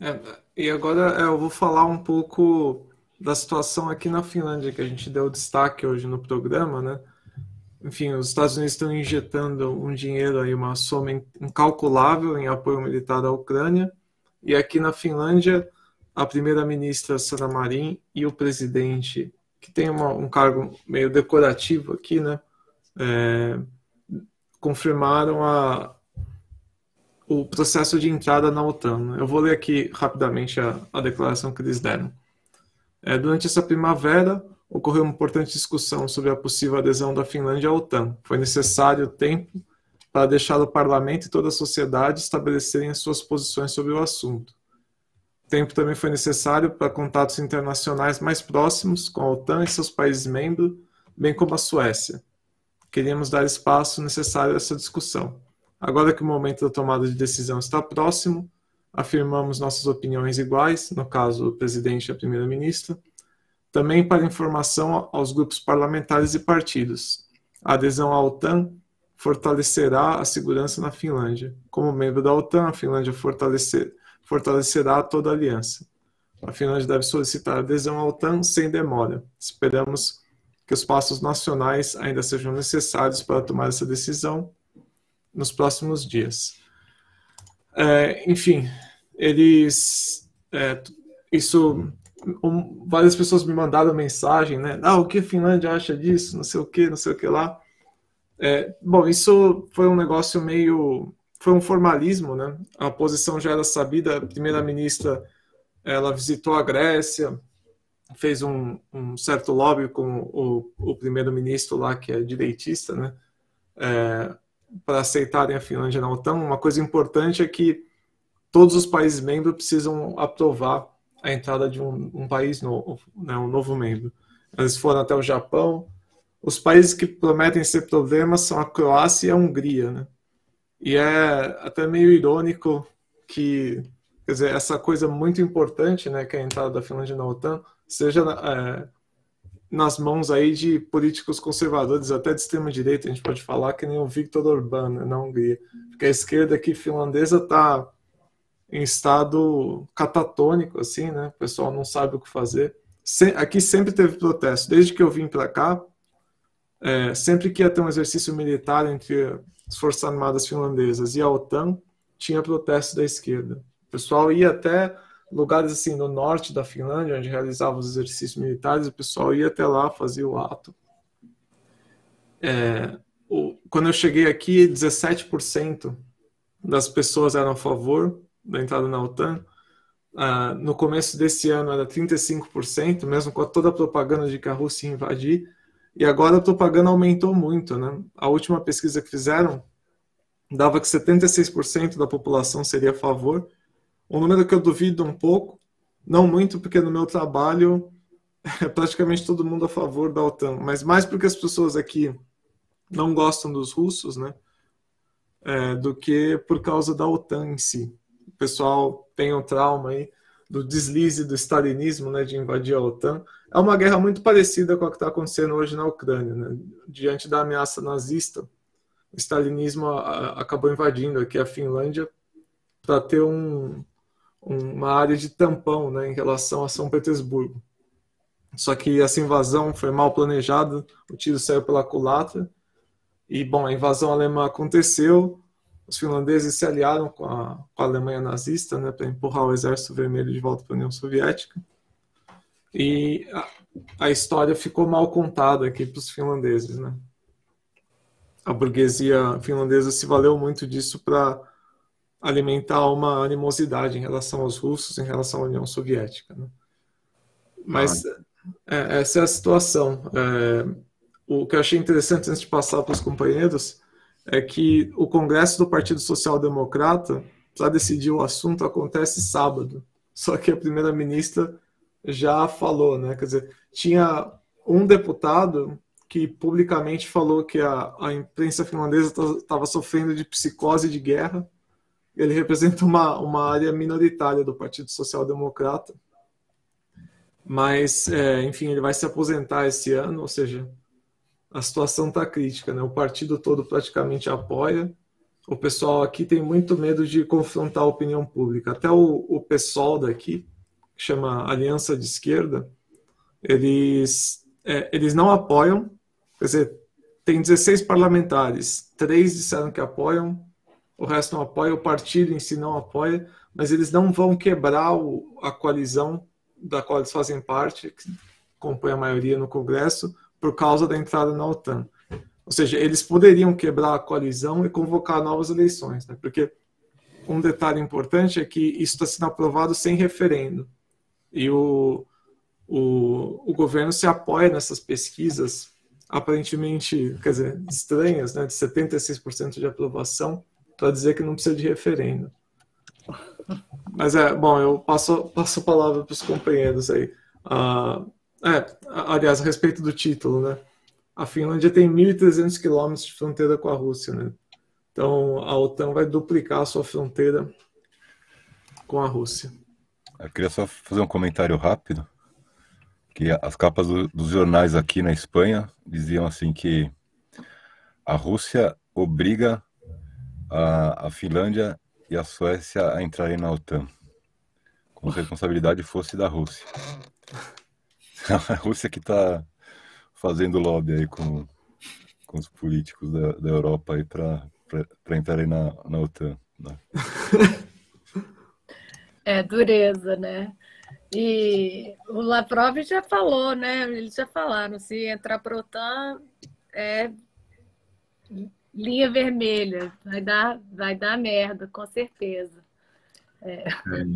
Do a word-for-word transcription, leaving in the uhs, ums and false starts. É, e agora é, eu vou falar um pouco da situação aqui na Finlândia, que a gente deu destaque hoje no programa, né? Enfim, os Estados Unidos estão injetando um dinheiro aí, uma soma incalculável em apoio militar à Ucrânia. E aqui na Finlândia, a primeira-ministra Sanna Marin e o presidente, que tem uma, um cargo meio decorativo aqui, né? É, confirmaram a, o processo de entrada na OTAN. Eu vou ler aqui rapidamente a, a declaração que eles deram. É, durante essa primavera, ocorreu uma importante discussão sobre a possível adesão da Finlândia à OTAN. Foi necessário tempo para deixar o parlamento e toda a sociedade estabelecerem as suas posições sobre o assunto. Tempo também foi necessário para contatos internacionais mais próximos com a OTAN e seus países membros, bem como a Suécia. Queríamos dar espaço necessário a essa discussão. Agora que o momento da tomada de decisão está próximo, afirmamos nossas opiniões iguais, no caso, o presidente e a primeira-ministra, também para informação aos grupos parlamentares e partidos. A adesão à OTAN fortalecerá a segurança na Finlândia. Como membro da OTAN, a Finlândia fortalecer, fortalecerá toda a aliança. A Finlândia deve solicitar adesão à OTAN sem demora. Esperamos que os passos nacionais ainda sejam necessários para tomar essa decisão nos próximos dias. É, enfim, eles... É, isso, um, várias pessoas me mandaram mensagem, né? Ah, o que a Finlândia acha disso? Não sei o que, não sei o que lá. É, bom, isso foi um negócio meio... Foi um formalismo, né? A posição já era sabida. A primeira-ministra, ela visitou a Grécia, fez um, um certo lobby com o, o primeiro-ministro lá, que é direitista, né? É, para aceitarem a Finlândia na OTAN. Uma coisa importante é que todos os países membros precisam aprovar a entrada de um, um país novo, né, um novo membro. Eles foram até o Japão. Os países que prometem ser problemas são a Croácia e a Hungria, né? E é até meio irônico que, quer dizer, essa coisa muito importante, né, que é a entrada da Finlândia na OTAN, seja é, nas mãos aí de políticos conservadores, até de extrema-direita, a gente pode falar, que nem o Victor Orbán, né, na Hungria. Porque a esquerda aqui finlandesa está em estado catatônico, assim, né? O pessoal não sabe o que fazer. Se, aqui sempre teve protesto. Desde que eu vim para cá, é, sempre que ia ter um exercício militar entre as Forças Armadas finlandesas e a OTAN, tinha protesto da esquerda. O pessoal ia até lugares assim no norte da Finlândia, onde realizavam os exercícios militares, o pessoal ia até lá, fazia o ato. É, o, quando eu cheguei aqui, dezessete por cento das pessoas eram a favor da entrada na OTAN. Ah, no começo desse ano era trinta e cinco por cento, mesmo com toda a propaganda de que a Rússia ia invadir. E agora a propaganda aumentou muito, né? A última pesquisa que fizeram dava que setenta e seis por cento da população seria a favor. Um número que eu duvido um pouco, não muito, porque no meu trabalho é praticamente todo mundo a favor da OTAN, mas mais porque as pessoas aqui não gostam dos russos, né? É, do que por causa da OTAN em si. O pessoal tem o trauma aí do deslize do stalinismo, né, de invadir a OTAN. É uma guerra muito parecida com a que está acontecendo hoje na Ucrânia, né? Diante da ameaça nazista, o stalinismo a, a, acabou invadindo aqui a Finlândia para ter um uma área de tampão, né, em relação a São Petersburgo. Só que essa invasão foi mal planejada, o tiro saiu pela culatra, e, bom, a invasão alemã aconteceu, os finlandeses se aliaram com a, com a Alemanha nazista, né, para empurrar o Exército Vermelho de volta para a União Soviética, e a, a história ficou mal contada aqui para os finlandeses, né. A burguesia finlandesa se valeu muito disso para alimentar uma animosidade em relação aos russos, em relação à União Soviética, né? Mas é, essa é a situação. É, o que eu achei interessante, antes de passar para os companheiros, é que o Congresso do Partido Social Democrata, para decidir o assunto, acontece sábado. Só que a primeira-ministra já falou, né? Quer dizer, tinha um deputado que publicamente falou que a, a imprensa finlandesa estava sofrendo de psicose de guerra. Ele representa uma, uma área minoritária do Partido Social Democrata, mas, é, enfim, ele vai se aposentar esse ano, ou seja, a situação está crítica, né? O partido todo praticamente apoia, o pessoal aqui tem muito medo de confrontar a opinião pública. Até o, o pessoal daqui, que chama Aliança de Esquerda, eles, é, eles não apoiam, quer dizer, tem dezesseis parlamentares, três disseram que apoiam, o resto não apoia, o partido em si não apoia, mas eles não vão quebrar o, a coalizão da qual eles fazem parte, que compõe a maioria no Congresso, por causa da entrada na OTAN. Ou seja, eles poderiam quebrar a coalizão e convocar novas eleições, né? Porque um detalhe importante é que isso está sendo aprovado sem referendo. E o, o, o governo se apoia nessas pesquisas aparentemente, quer dizer, estranhas, né? De setenta e seis por cento de aprovação, para dizer que não precisa de referendo. Mas é, bom, eu passo, passo a palavra para os companheiros aí. Uh, é, aliás, a respeito do título, né? A Finlândia tem mil e trezentos quilômetros de fronteira com a Rússia, né? Então, a OTAN vai duplicar a sua fronteira com a Rússia. Eu queria só fazer um comentário rápido, que as capas do, dos jornais aqui na Espanha diziam assim que a Rússia obriga a, a Finlândia e a Suécia a entrarem na OTAN, como se a responsabilidade fosse da Rússia. A Rússia que está fazendo lobby aí com, com os políticos da, da Europa aí para entrarem na, na OTAN, né? É dureza, né? E o Lavrov já falou, né? Eles já falaram, se entrar para a OTAN é linha vermelha, vai dar, vai dar merda, com certeza. É. É.